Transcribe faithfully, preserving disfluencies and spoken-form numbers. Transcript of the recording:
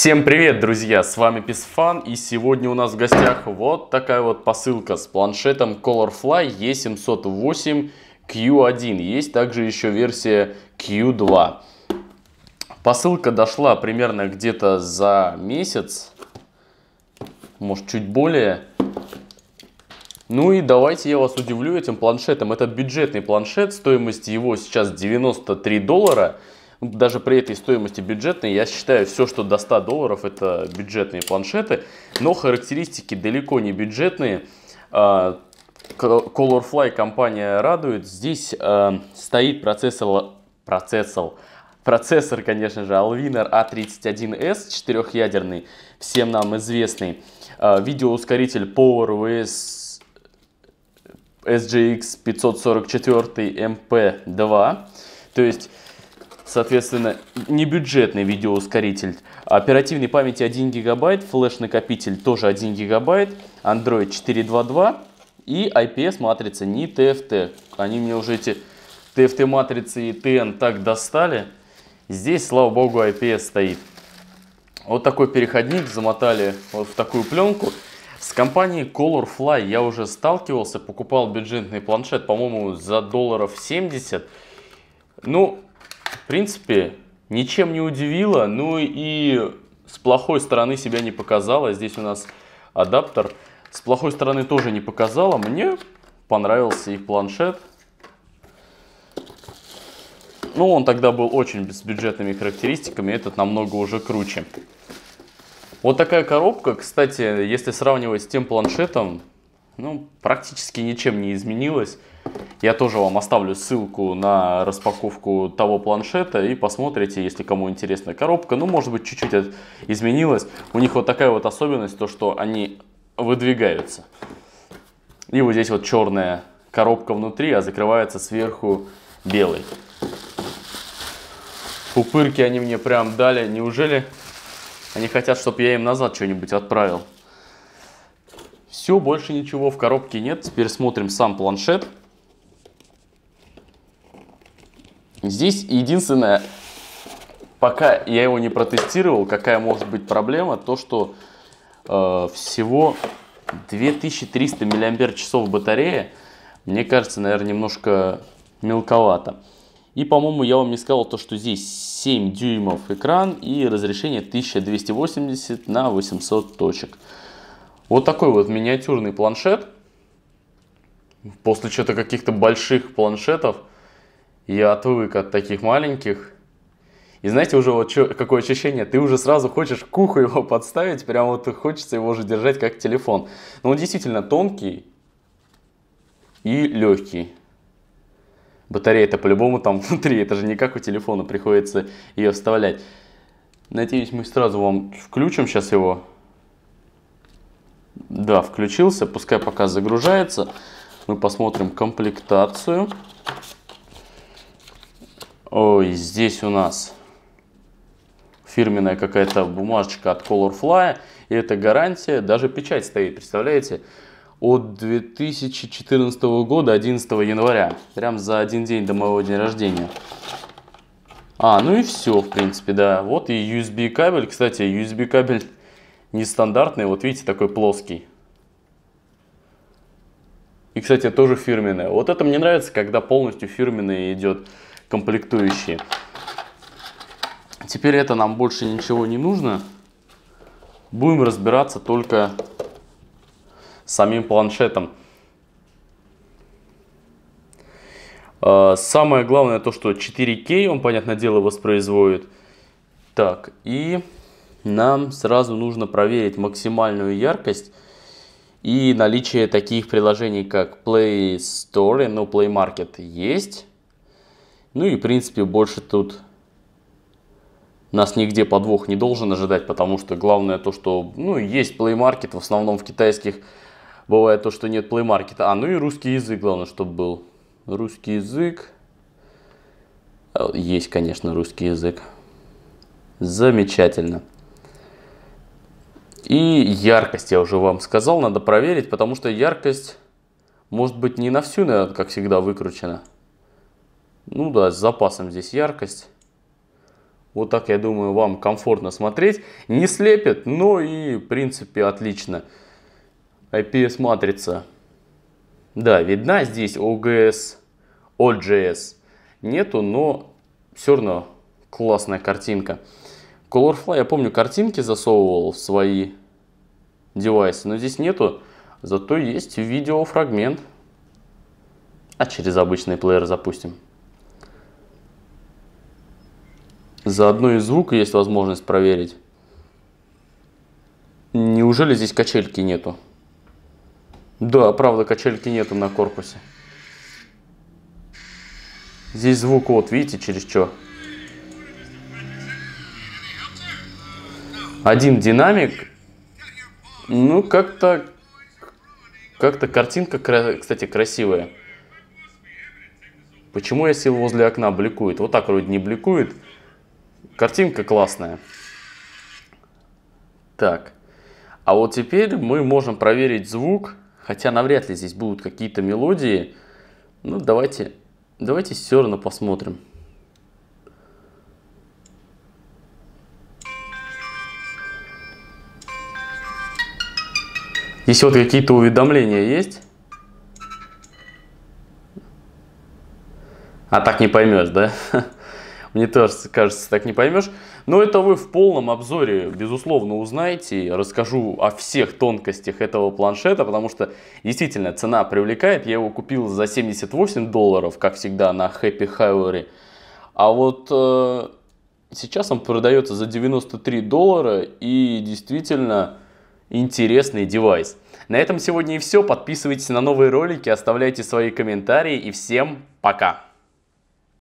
Всем привет, друзья! С вами Писфан, и сегодня у нас в гостях вот такая вот посылка с планшетом Colorfly и семьсот восемь кью один. Есть также еще версия кью два. Посылка дошла примерно где-то за месяц, может чуть более. Ну и давайте я вас удивлю этим планшетом. Это бюджетный планшет, стоимость его сейчас девяносто три доллара. Даже при этой стоимости бюджетной, я считаю, все, что до ста долларов, это бюджетные планшеты. Но характеристики далеко не бюджетные. Colorfly компания радует. Здесь стоит процессор, процессор, процессор, конечно же, Alwinner А тридцать один эс, четырехъядерный, всем нам известный. Видеоускоритель PowerVR эс джи экс пятьсот сорок четыре эм пэ два. То есть... Соответственно, небюджетный видеоускоритель. Оперативной памяти один гигабайт, флеш-накопитель тоже один гигабайт, Android четыре точка два точка два и ай пи эс матрица, не ти эф ти. Они мне уже эти ти эф ти матрицы и ти эн так достали. Здесь, слава богу, ай пи эс стоит. Вот такой переходник замотали вот в такую пленку. С компанией Colorfly я уже сталкивался, покупал бюджетный планшет, по-моему, за долларов семьдесят. Ну... В принципе, ничем не удивило, ну и с плохой стороны себя не показала. Здесь у нас адаптер. С плохой стороны тоже не показала. Мне понравился их планшет. Ну, он тогда был очень с бюджетными характеристиками, этот намного уже круче. Вот такая коробка, кстати, если сравнивать с тем планшетом, ну, практически ничем не изменилось. Я тоже вам оставлю ссылку на распаковку того планшета и посмотрите, если кому интересна коробка. Ну, может быть, чуть-чуть изменилась. У них вот такая вот особенность, то, что они выдвигаются. И вот здесь вот черная коробка внутри, а закрывается сверху белой. Пупырки они мне прям дали. Неужели они хотят, чтобы я им назад что-нибудь отправил? Все, больше ничего в коробке нет. Теперь смотрим сам планшет. Здесь единственное, пока я его не протестировал, какая может быть проблема, то что э, всего две тысячи триста мАч батарея, мне кажется, наверное, немножко мелковато. И, по-моему, я вам не сказал то, что здесь семь дюймов экран и разрешение тысяча двести восемьдесят на восемьсот точек. Вот такой вот миниатюрный планшет. После что-то каких-то больших планшетов я отвык от таких маленьких. И знаете, уже вот чё, какое ощущение? Ты уже сразу хочешь к уху его подставить, прям вот хочется его уже держать как телефон. Но он действительно тонкий и легкий. Батарея-то по-любому там внутри, это же не как у телефона, приходится ее вставлять. Надеюсь, мы сразу вам включим сейчас его. Да, включился, пускай пока загружается. Мы посмотрим комплектацию. Ой, здесь у нас фирменная какая-то бумажечка от Colorfly. И это гарантия, даже печать стоит, представляете? От две тысячи четырнадцатого года, одиннадцатого января. Прям за один день до моего дня рождения. А, ну и все, в принципе, да. Вот и ю эс би кабель. Кстати, ю эс би кабель нестандартный. Вот видите, такой плоский. И, кстати, тоже фирменная. Вот это мне нравится, когда полностью фирменная идет. Комплектующие. Теперь это нам больше ничего не нужно. Будем разбираться только с самим планшетом. Самое главное то, что четыре кей он, понятное дело, воспроизводит. Так, и нам сразу нужно проверить максимальную яркость и наличие таких приложений, как Play Store, ну, Play Market есть. Ну и, в принципе, больше тут нас нигде подвох не должен ожидать, потому что главное то, что, ну, есть Play Market, в основном в китайских бывает то, что нет Play Market. А, ну и русский язык, главное, чтобы был. Русский язык. Есть, конечно, русский язык. Замечательно. И яркость, я уже вам сказал, надо проверить, потому что яркость, может быть, не на всю, наверное, как всегда, выкручена. Ну да, с запасом здесь яркость. Вот так, я думаю, вам комфортно смотреть. Не слепит, но и, в принципе, отлично. ай пи эс-матрица. Да, видна здесь о джи эс. о джи эс нету, но все равно классная картинка. Colorfly, я помню, картинки засовывал в свои девайсы, но здесь нету. Зато есть видеофрагмент. А через обычный плеер запустим. Заодно и звук есть возможность проверить. Неужели здесь качельки нету? Да, правда, качельки нету на корпусе. Здесь звук, вот видите, через что. Один динамик. Ну, как-то... Как-то картинка, кстати, красивая. Почему я сел возле окна, бликует? Вот так вроде не бликует. Картинка классная. Так. А вот теперь мы можем проверить звук. Хотя навряд ли здесь будут какие-то мелодии. Ну, давайте... Давайте все равно посмотрим. Здесь вот какие-то уведомления есть. А так не поймешь, да? Мне тоже кажется, так не поймешь. Но это вы в полном обзоре, безусловно, узнаете. Расскажу о всех тонкостях этого планшета, потому что, действительно, цена привлекает. Я его купил за семьдесят восемь долларов, как всегда, на Happy Houry. А вот э, сейчас он продается за девяносто три доллара, и действительно интересный девайс. На этом сегодня и все. Подписывайтесь на новые ролики, оставляйте свои комментарии, и всем пока!